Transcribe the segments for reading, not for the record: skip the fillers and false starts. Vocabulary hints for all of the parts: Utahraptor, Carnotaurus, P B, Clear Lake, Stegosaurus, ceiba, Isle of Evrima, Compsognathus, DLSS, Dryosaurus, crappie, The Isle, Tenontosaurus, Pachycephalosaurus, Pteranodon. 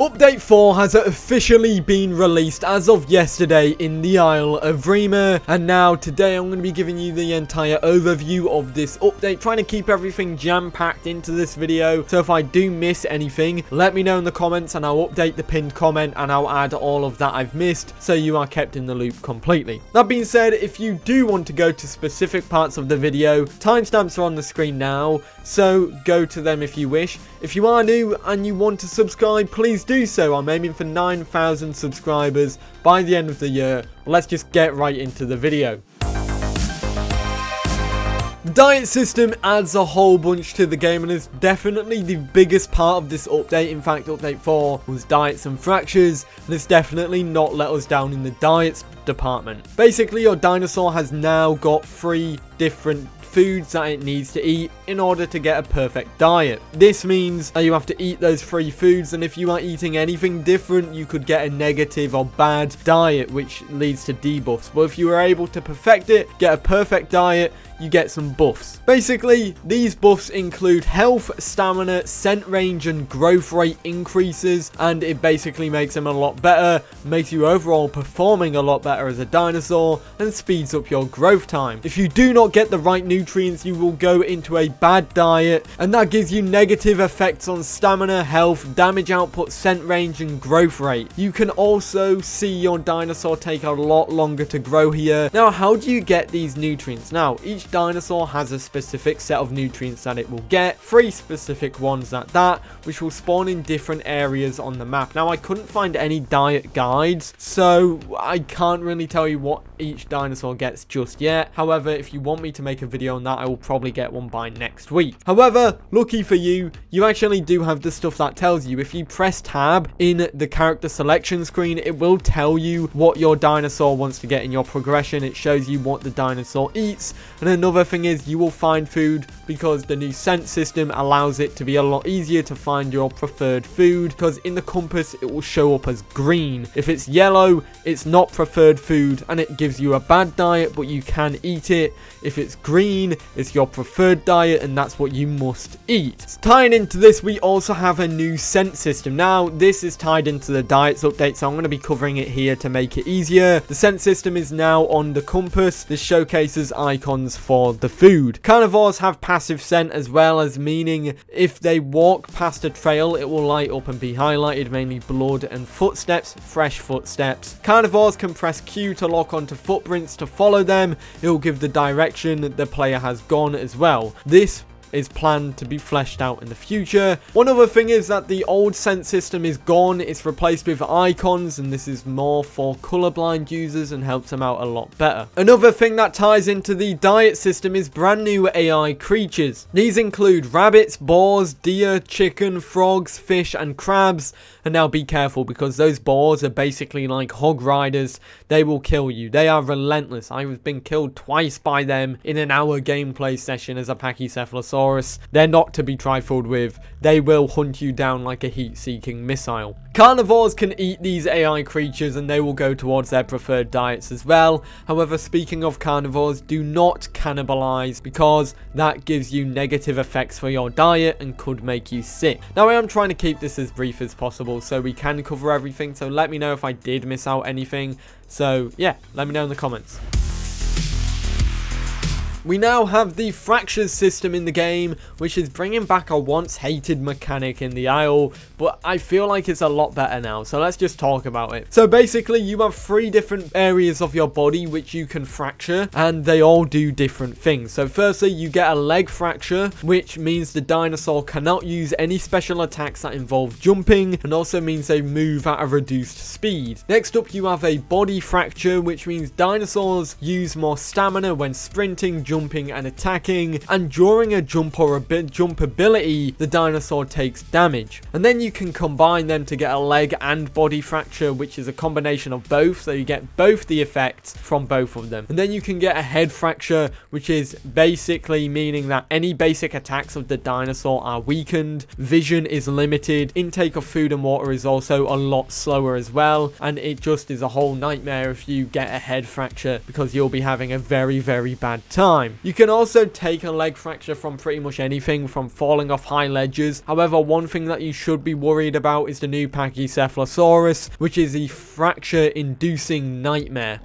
Update 4 has officially been released as of yesterday in the Isle of Evrima, and now today I'm going to be giving you the entire overview of this update, trying to keep everything jam-packed into this video, so if I do miss anything, let me know in the comments and I'll update the pinned comment and I'll add all of that I've missed, so you are kept in the loop completely. That being said, if you do want to go to specific parts of the video, timestamps are on the screen now, so go to them if you wish. If you are new and you want to subscribe, please do so. I'm aiming for 9,000 subscribers by the end of the year. Let's just get right into the video. The diet system adds a whole bunch to the game and is definitely the biggest part of this update. In fact, update 4 was diets and fractures, and it's definitely not let us down in the diets department. Basically, your dinosaur has now got 3 different foods that it needs to eat in order to get a perfect diet. This means that you have to eat those 3 foods, and if you are eating anything different, you could get a negative or bad diet, which leads to debuffs. But if you were able to perfect it, get a perfect diet, you get some buffs. Basically, these buffs include health, stamina, scent range, and growth rate increases, and it basically makes them a lot better, makes you overall performing a lot better as a dinosaur, and speeds up your growth time. If you do not get the right nutrients, you will go into a bad diet, and that gives you negative effects on stamina, health, damage output, scent range, and growth rate. You can also see your dinosaur take a lot longer to grow here. Now, how do you get these nutrients? Now, each dinosaur has a specific set of nutrients that it will get, 3 specific ones at that, which will spawn in different areas on the map. Now, I couldn't find any diet guides, so I can't really tell you what each dinosaur gets just yet. However, if you want me to make a video on that, I will probably get one by next week. However, lucky for you, you actually do have the stuff that tells you. If you press tab in the character selection screen, it will tell you what your dinosaur wants to get in your progression. It shows you what the dinosaur eats. And another thing is, you will find food because the new scent system allows it to be a lot easier to find your preferred food, because in the compass it will show up as green. If it's yellow, it's not preferred food and it gives you a bad diet, but you can eat it. If it's green, it's your preferred diet and that's what you must eat. Tying into this, we also have a new scent system. Now, this is tied into the diets update, so I'm going to be covering it here to make it easier. The scent system is now on the compass. This showcases icons for the food. Carnivores have passive scent as well, as meaning if they walk past a trail it will light up and be highlighted, mainly blood and footsteps, fresh footsteps. Carnivores can press Q to lock onto footprints to follow them. It will give the direction that the player has gone as well. This is planned to be fleshed out in the future. One other thing is that the old scent system is gone. It's replaced with icons, and this is more for colorblind users and helps them out a lot better. Another thing that ties into the diet system is brand new AI creatures. These include rabbits, boars, deer, chicken, frogs, fish, and crabs. And now be careful, because those boars are basically like hog riders. They will kill you. They are relentless. I've been killed twice by them in an hour gameplay session as a Pachycephalosaurus. They're not to be trifled with. They will hunt you down like a heat-seeking missile. Carnivores can eat these AI creatures and they will go towards their preferred diets as well. However, speaking of carnivores, do not cannibalize, because that gives you negative effects for your diet and could make you sick. Now, I am trying to keep this as brief as possible so we can cover everything, so let me know if I did miss out anything. So yeah, let me know in the comments. We now have the fractures system in the game, which is bringing back a once hated mechanic in the Isle, but I feel like it's a lot better now, so let's just talk about it. So basically, you have 3 different areas of your body which you can fracture, and they all do different things. So firstly, you get a leg fracture, which means the dinosaur cannot use any special attacks that involve jumping, and also means they move at a reduced speed. Next up, you have a body fracture, which means dinosaurs use more stamina when sprinting, jumping, and attacking, and during a jump or a jump ability, the dinosaur takes damage. And then you can combine them to get a leg and body fracture, which is a combination of both, so you get both the effects from both of them. And then you can get a head fracture, which is basically meaning that any basic attacks of the dinosaur are weakened, vision is limited, intake of food and water is also a lot slower as well, and it just is a whole nightmare if you get a head fracture, because you'll be having a very, very bad time. time. You can also take a leg fracture from pretty much anything, from falling off high ledges. However, one thing that you should be worried about is the new Pachycephalosaurus, which is a fracture-inducing nightmare.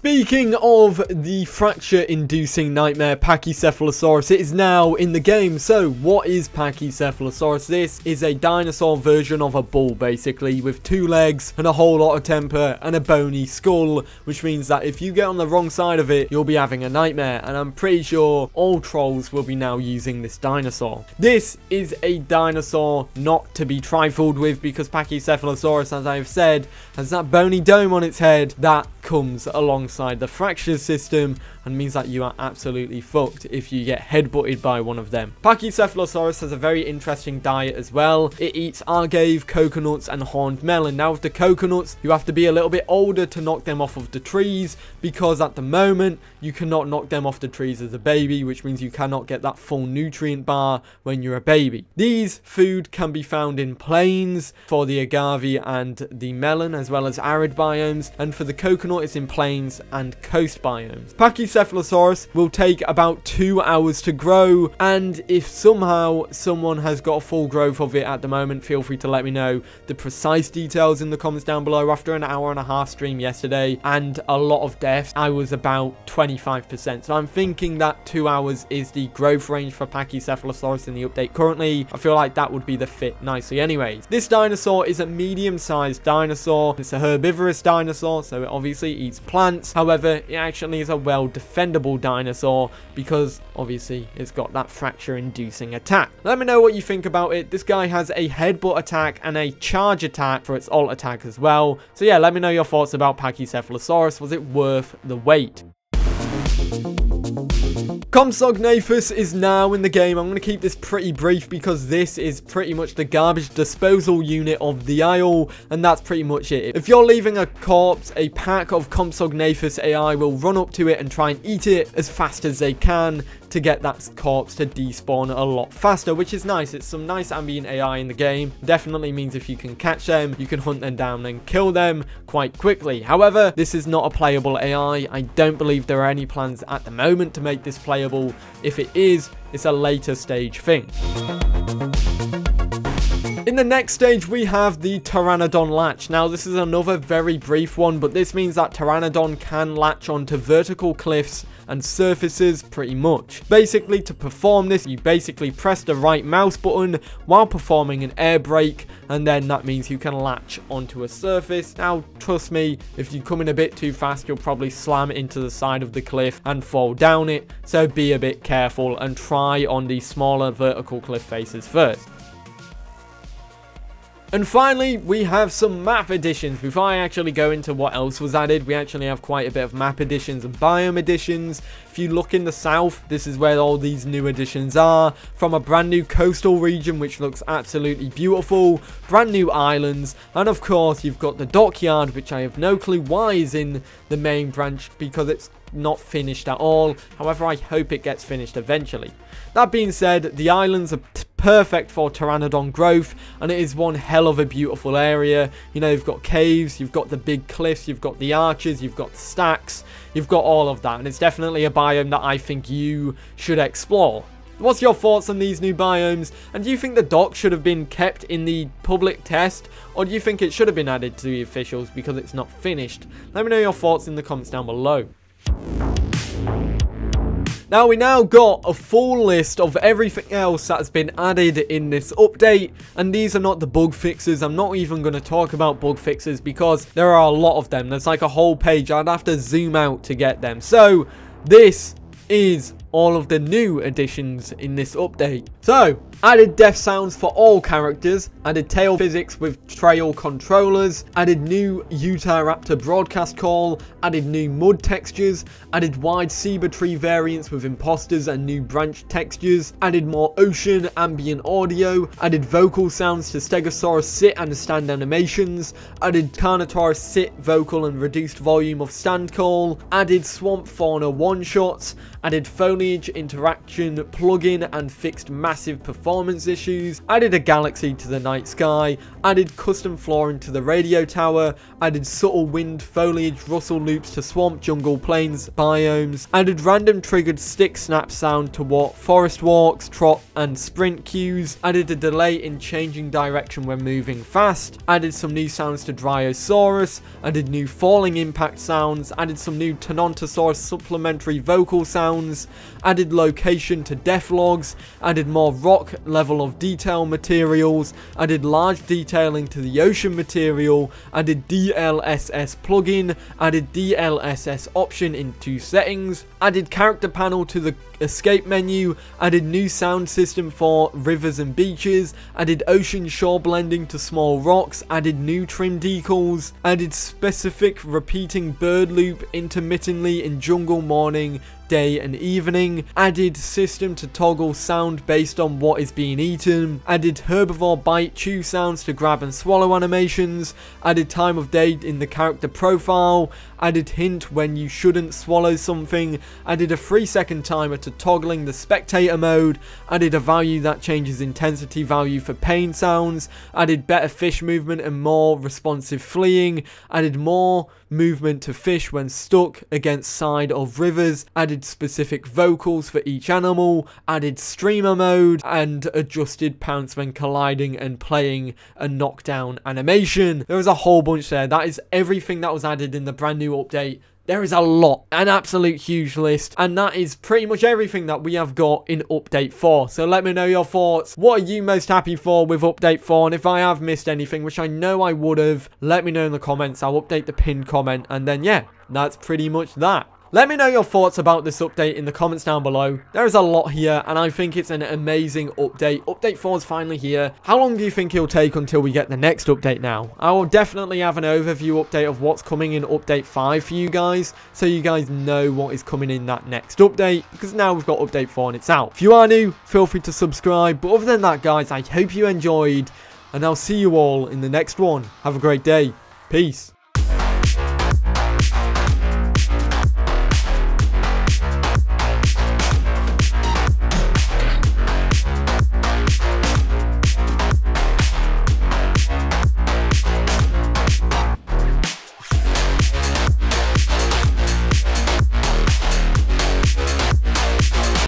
Speaking of the fracture-inducing nightmare Pachycephalosaurus, it is now in the game. So, what is Pachycephalosaurus? This is a dinosaur version of a bull, basically, with two legs and a whole lot of temper and a bony skull, which means that if you get on the wrong side of it, you'll be having a nightmare, and I'm pretty sure all trolls will be now using this dinosaur. This is a dinosaur not to be trifled with, because Pachycephalosaurus, as I have said, has that bony dome on its head that comes alongside the fracture system and means that you are absolutely fucked if you get headbutted by one of them. Pachycephalosaurus has a very interesting diet as well. It eats agave, coconuts and horned melon. Now with the coconuts, you have to be a little bit older to knock them off of the trees, because at the moment you cannot knock them off the trees as a baby, which means you cannot get that full nutrient bar when you're a baby. These food can be found in plains for the agave and the melon, as well as arid biomes, and for the coconut it's in plains and coast biomes. Pachycephalosaurus will take about 2 hours to grow, and if somehow someone has got a full growth of it at the moment, feel free to let me know the precise details in the comments down below. After an hour and a half stream yesterday and a lot of deaths, I was about 25%, so I'm thinking that 2 hours is the growth range for Pachycephalosaurus in the update currently. I feel like that would be the fit nicely. Anyways, this dinosaur is a medium-sized dinosaur. It's a herbivorous dinosaur, so it obviously eats plants. However, it actually is a well defendable dinosaur because obviously it's got that fracture inducing attack. Let me know what you think about it. This guy has a headbutt attack and a charge attack for its alt attack as well. So yeah, let me know your thoughts about Pachycephalosaurus. Was it worth the wait? Compsognathus is now in the game. I'm going to keep this pretty brief because this is pretty much the garbage disposal unit of the Isle, and that's pretty much it. If you're leaving a corpse, a pack of Compsognathus AI will run up to it and try and eat it as fast as they can to get that corpse to despawn a lot faster, which is nice. It's some nice ambient AI in the game. Definitely means if you can catch them, you can hunt them down and kill them quite quickly. However, this is not a playable AI. I don't believe there are any plans at the moment to make this playable. If it is, it's a later stage thing. In the next stage, we have the Pteranodon latch. Now, this is another very brief one, but this means that Pteranodon can latch onto vertical cliffs and surfaces pretty much. Basically, to perform this, you basically press the right mouse button while performing an air brake, and then that means you can latch onto a surface. Now, trust me, if you come in a bit too fast, you'll probably slam into the side of the cliff and fall down it, so be a bit careful and try on the smaller vertical cliff faces first. And finally, we have some map additions. Before I actually go into what else was added, we actually have quite a bit of map additions and biome additions. If you look in the south, this is where all these new additions are. From a brand new coastal region, which looks absolutely beautiful, brand new islands, and of course, you've got the dockyard, which I have no clue why is in the main branch, because it's not finished at all. However, I hope it gets finished eventually. That being said, the islands are perfect for Pteranodon growth, and it is one hell of a beautiful area. You know, you've got caves, you've got the big cliffs, you've got the arches, you've got stacks, you've got all of that, and it's definitely a biome that I think you should explore. What's your thoughts on these new biomes, and do you think the dock should have been kept in the public test, or do you think it should have been added to the officials because it's not finished? Let me know your thoughts in the comments down below. Now, we now got a full list of everything else that has been added in this update, and these are not the bug fixes. I'm not even going to talk about bug fixes because there are a lot of them. There's like a whole page. I'd have to zoom out to get them. So, this is all of the new additions in this update. So, added death sounds for all characters, added tail physics with trail controllers, added new Utahraptor broadcast call, added new mud textures, added wide ceiba tree variants with imposters and new branch textures, added more ocean ambient audio, added vocal sounds to Stegosaurus sit and stand animations, added Carnotaurus sit vocal and reduced volume of stand call, added swamp fauna one-shots, added phone interaction plugin and fixed massive performance performance issues, added a galaxy to the night sky, added custom flooring to the radio tower, added subtle wind, foliage, rustle loops to swamp, jungle, plains, biomes, added random triggered stick snap sound to what forest walks, trot and sprint cues, added a delay in changing direction when moving fast, added some new sounds to Dryosaurus, added new falling impact sounds, added some new Tenontosaurus supplementary vocal sounds, added location to death logs, added more rock level of detail materials, added large detailing to the ocean material, added DLSS plugin, added DLSS option into settings, added character panel to the escape menu, added new sound system for rivers and beaches, added ocean shore blending to small rocks, added new trim decals, added specific repeating bird loop intermittently in jungle morning, day and evening, added system to toggle sound based on what is being eaten, added herbivore bite chew sounds to grab and swallow animations, added time of day in the character profile, added hint when you shouldn't swallow something, added a 3-second timer to toggling the spectator mode, added a value that changes intensity value for pain sounds, added better fish movement and more responsive fleeing, added more movement to fish when stuck against side of rivers, added specific vocals for each animal, added streamer mode, and adjusted pounce when colliding and playing a knockdown animation. There was a whole bunch there. That is everything that was added in the brand new update. There is a lot, an absolute huge list, and that is pretty much everything that we have got in update 4. So let me know your thoughts. What are you most happy for with update 4? And if I have missed anything, which I know I would have, let me know in the comments. I'll update the pinned comment, and then yeah, that's pretty much that. Let me know your thoughts about this update in the comments down below. There is a lot here, and I think it's an amazing update. Update 4 is finally here. How long do you think it'll take until we get the next update now? I will definitely have an overview update of what's coming in update 5 for you guys, so you guys know what is coming in that next update, because now we've got update 4 and it's out. If you are new, feel free to subscribe. But other than that, guys, I hope you enjoyed, and I'll see you all in the next one. Have a great day. Peace.